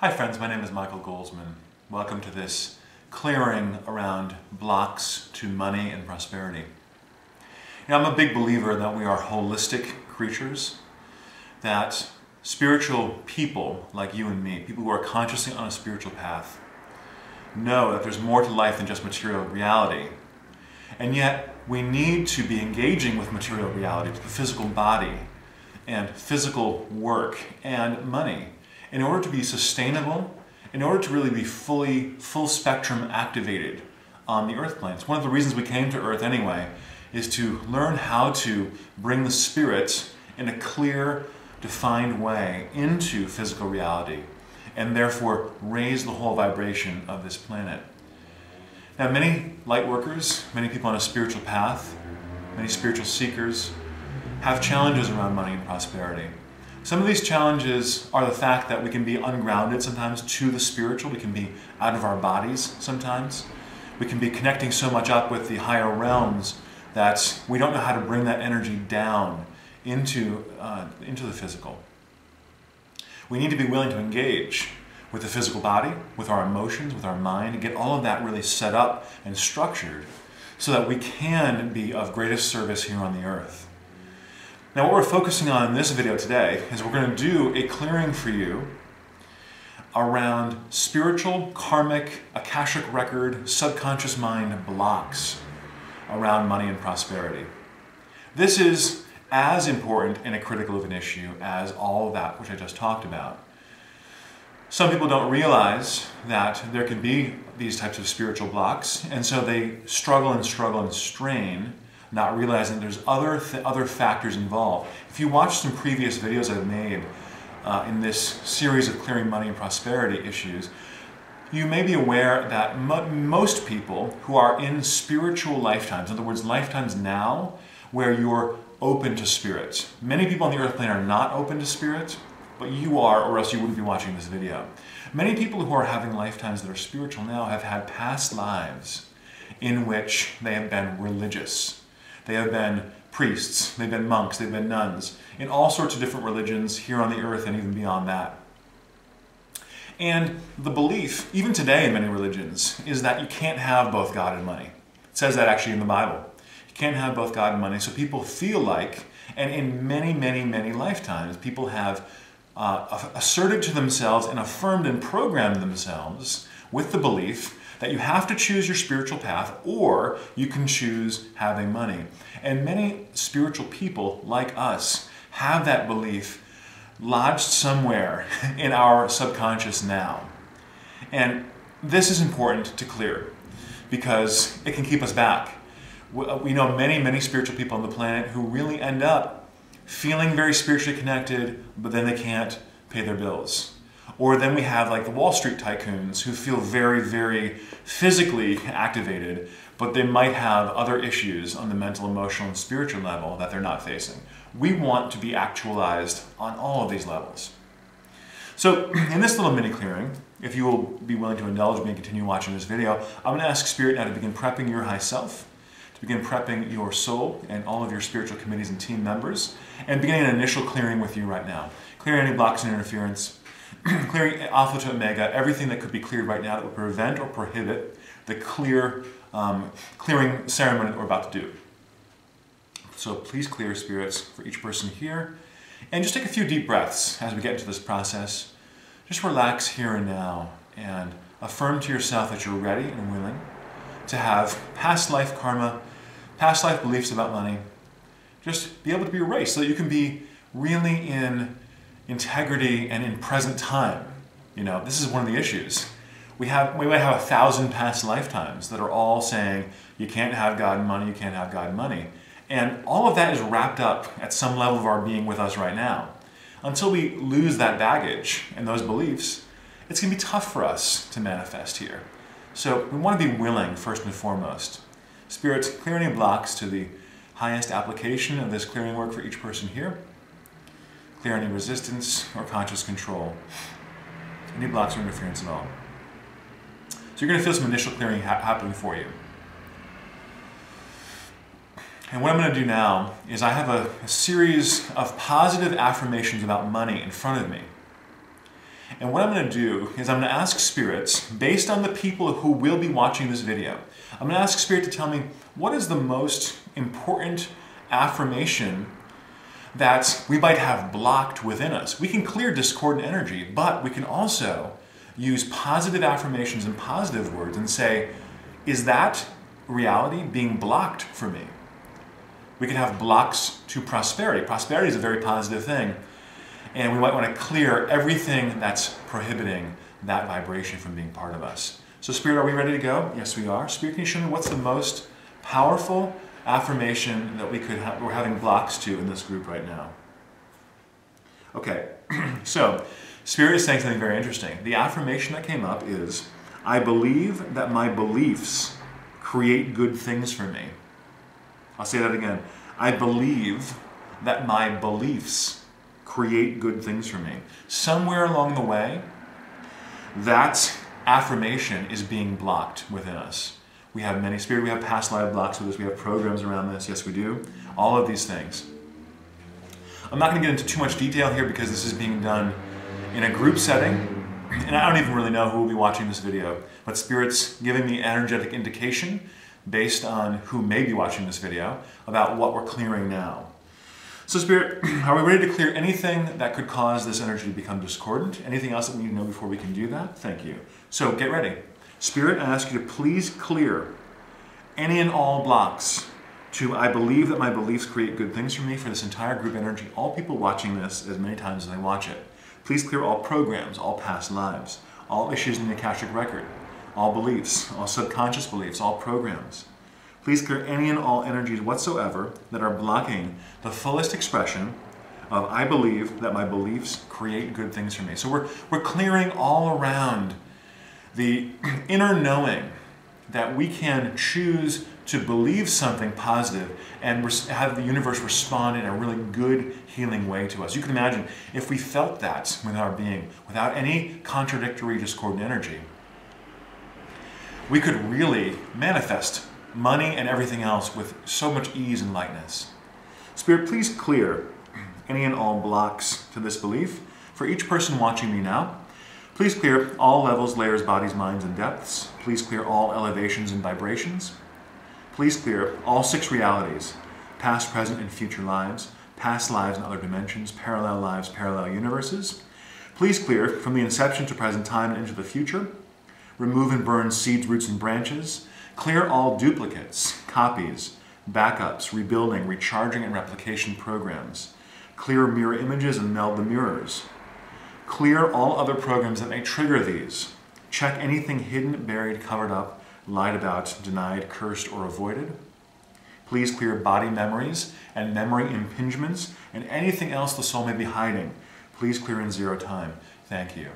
Hi friends, my name is Michael Golzmane. Welcome to this clearing around blocks to money and prosperity. Now, I'm a big believer that we are holistic creatures, that spiritual people like you and me, people who are consciously on a spiritual path, know that there's more to life than just material reality. And yet, we need to be engaging with material reality, with the physical body, and physical work, and money, in order to be sustainable, in order to really be full spectrum activated on the earth plane. It's one of the reasons we came to earth anyway, is to learn how to bring the spirit in a clear, defined way into physical reality, and therefore raise the whole vibration of this planet. Now, many light workers, many people on a spiritual path, many spiritual seekers, have challenges around money and prosperity. Some of these challenges are the fact that we can be ungrounded sometimes to the spiritual. We can be out of our bodies sometimes. We can be connecting so much up with the higher realms that we don't know how to bring that energy down into the physical. We need to be willing to engage with the physical body, with our emotions, with our mind, and get all of that really set up and structured so that we can be of greatest service here on the earth. Now, what we're focusing on in this video today is we're going to do a clearing for you around spiritual, karmic, Akashic record, subconscious mind blocks around money and prosperity. This is as important and a critical of an issue as all of that which I just talked about. Some people don't realize that there can be these types of spiritual blocks, and so they struggle and strain, not realizing there's other factors involved. If you watch some previous videos I've made in this series of clearing money and prosperity issues, you may be aware that most people who are in spiritual lifetimes, in other words, lifetimes now, where you're open to spirit. Many people on the earth plane are not open to spirit, but you are, or else you wouldn't be watching this video. Many people who are having lifetimes that are spiritual now have had past lives in which they have been religious. They have been priests, they've been monks, they've been nuns, in all sorts of different religions here on the earth and even beyond that. And the belief, even today in many religions, is that you can't have both God and money. It says that actually in the Bible. You can't have both God and money, so people feel like, and in many, many, many lifetimes, people have asserted to themselves and affirmed and programmed themselves with the belief that you have to choose your spiritual path, or you can choose having money. And many spiritual people like us have that belief lodged somewhere in our subconscious now. And this is important to clear because it can keep us back. We know many, many spiritual people on the planet who really end up feeling very spiritually connected, but then they can't pay their bills. Or then we have like the Wall Street tycoons who feel very, very physically activated, but they might have other issues on the mental, emotional, and spiritual level that they're not facing. We want to be actualized on all of these levels. So in this little mini clearing, if you will be willing to indulge me and continue watching this video, I'm going to ask Spirit now to begin prepping your high self, to begin prepping your soul and all of your spiritual committees and team members, and beginning an initial clearing with you right now. Clearing any blocks and interference, clearing alpha to omega, everything that could be cleared right now that would prevent or prohibit the clearing ceremony that we're about to do. So please clear spirits for each person here. And just take a few deep breaths as we get into this process. Just relax here and now and affirm to yourself that you're ready and willing to have past life karma, past life beliefs about money. Just be able to be erased so that you can be really in integrity and in present time. You know, this is one of the issues. We might have 1,000 past lifetimes that are all saying, you can't have God and money, you can't have God and money. And all of that is wrapped up at some level of our being with us right now. Until we lose that baggage and those beliefs, it's gonna be tough for us to manifest here. So we wanna be willing first and foremost. Spirits, clear any blocks to the highest application of this clearing work for each person here. Clear any resistance or conscious control, any blocks or interference at all. So you're going to feel some initial clearing happening for you. And what I'm going to do now is I have a series of positive affirmations about money in front of me. And what I'm going to do is I'm going to ask spirits, based on the people who will be watching this video, I'm going to ask spirit to tell me what is the most important affirmation that we might have blocked within us. We can clear discordant energy, but we can also use positive affirmations and positive words and say, is that reality being blocked for me? We can have blocks to prosperity. Prosperity is a very positive thing, and we might want to clear everything that's prohibiting that vibration from being part of us. So Spirit, are we ready to go? Yes, we are. Spirit, can you show me what's the most powerful affirmation that we could have, we're having blocks to in this group right now? Okay, so Spirit is saying something very interesting. The affirmation that came up is, I believe that my beliefs create good things for me. I'll say that again. I believe that my beliefs create good things for me. Somewhere along the way, that affirmation is being blocked within us. We have many spirit, we have past life blocks with this, we have programs around this, yes we do, all of these things. I'm not going to get into too much detail here because this is being done in a group setting, and I don't even really know who will be watching this video, but Spirit's giving me energetic indication based on who may be watching this video about what we're clearing now. So Spirit, are we ready to clear anything that could cause this energy to become discordant? Anything else that we need to know before we can do that? Thank you. So get ready. Spirit, I ask you to please clear any and all blocks to I believe that my beliefs create good things for me for this entire group energy, all people watching this as many times as they watch it. Please clear all programs, all past lives, all issues in the Akashic Record, all beliefs, all subconscious beliefs, all programs. Please clear any and all energies whatsoever that are blocking the fullest expression of I believe that my beliefs create good things for me. So we're clearing all around the inner knowing that we can choose to believe something positive and have the universe respond in a really good healing way to us. You can imagine if we felt that with our being, without any contradictory discordant energy, we could really manifest money and everything else with so much ease and lightness. Spirit, please clear any and all blocks to this belief. For each person watching me now, please clear all levels, layers, bodies, minds, and depths. Please clear all elevations and vibrations. Please clear all 6 realities, past, present, and future lives, past lives and other dimensions, parallel lives, parallel universes. Please clear from the inception to present time and into the future. Remove and burn seeds, roots, and branches. Clear all duplicates, copies, backups, rebuilding, recharging, and replication programs. Clear mirror images and meld the mirrors. Clear all other programs that may trigger these. Check anything hidden, buried, covered up, lied about, denied, cursed, or avoided. Please clear body memories and memory impingements and anything else the soul may be hiding. Please clear in 0 time. Thank you.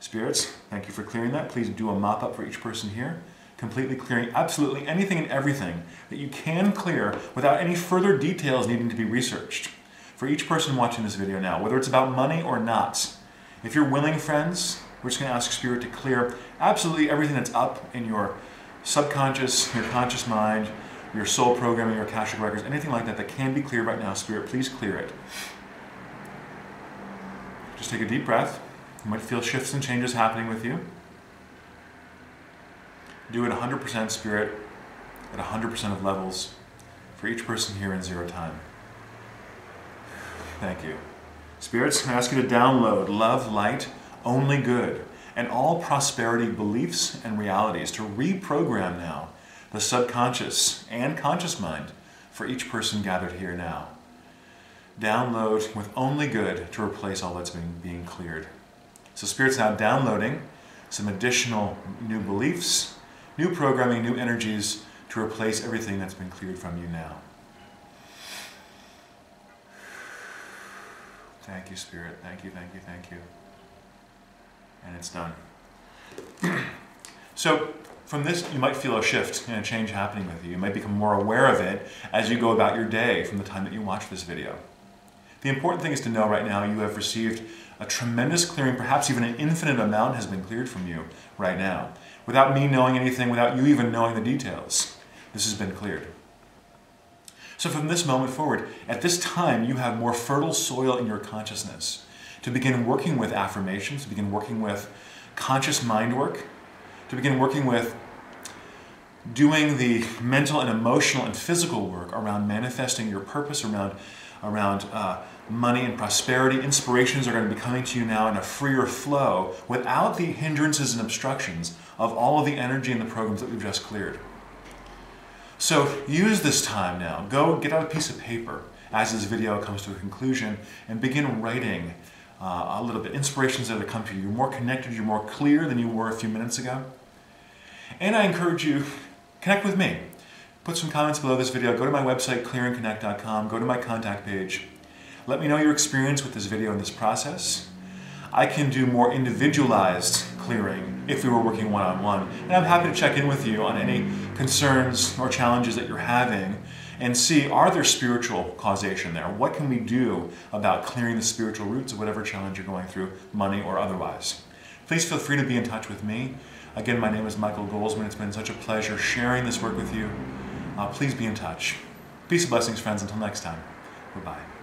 Spirits, thank you for clearing that. Please do a mop-up for each person here, completely clearing absolutely anything and everything that you can clear without any further details needing to be researched. For each person watching this video now, whether it's about money or not, if you're willing, friends, we're just going to ask Spirit to clear absolutely everything that's up in your subconscious, your conscious mind, your soul programming, your Akashic Records, anything like that that can be cleared right now. Spirit, please clear it. Just take a deep breath. You might feel shifts and changes happening with you. Do it 100% Spirit, at 100% of levels, for each person here in 0 time. Thank you. Spirits, I ask you to download love, light, only good, and all prosperity beliefs and realities to reprogram now the subconscious and conscious mind for each person gathered here now. Download with only good to replace all that's being cleared. So Spirit's now downloading some additional new beliefs, new programming, new energies to replace everything that's been cleared from you now. Thank you, Spirit. Thank you, thank you, thank you. And it's done. So from this, you might feel a shift and a change happening with you. You might become more aware of it as you go about your day from the time that you watch this video. The important thing is to know right now you have received a tremendous clearing, perhaps even an infinite amount has been cleared from you right now. Without me knowing anything, without you even knowing the details, this has been cleared. So from this moment forward, at this time, you have more fertile soil in your consciousness to begin working with affirmations, to begin working with conscious mind work, to begin working with doing the mental and emotional and physical work around manifesting your purpose, around money and prosperity. Inspirations are going to be coming to you now in a freer flow without the hindrances and obstructions of all of the energy and the programs that we've just cleared. So use this time now. Go get out a piece of paper as this video comes to a conclusion and begin writing a little bit. Inspirations that have come to you. You're more connected, you're more clear than you were a few minutes ago. And I encourage you, connect with me. Put some comments below this video. Go to my website, clearandconnect.com. Go to my contact page. Let me know your experience with this video and this process. I can do more individualized clearing if we were working one-on-one. And I'm happy to check in with you on any concerns or challenges that you're having and see, are there spiritual causation there? What can we do about clearing the spiritual roots of whatever challenge you're going through, money or otherwise? Please feel free to be in touch with me. Again, my name is Michael Golzmane. It's been such a pleasure sharing this work with you. Please be in touch. Peace and blessings, friends. Until next time. Bye-bye.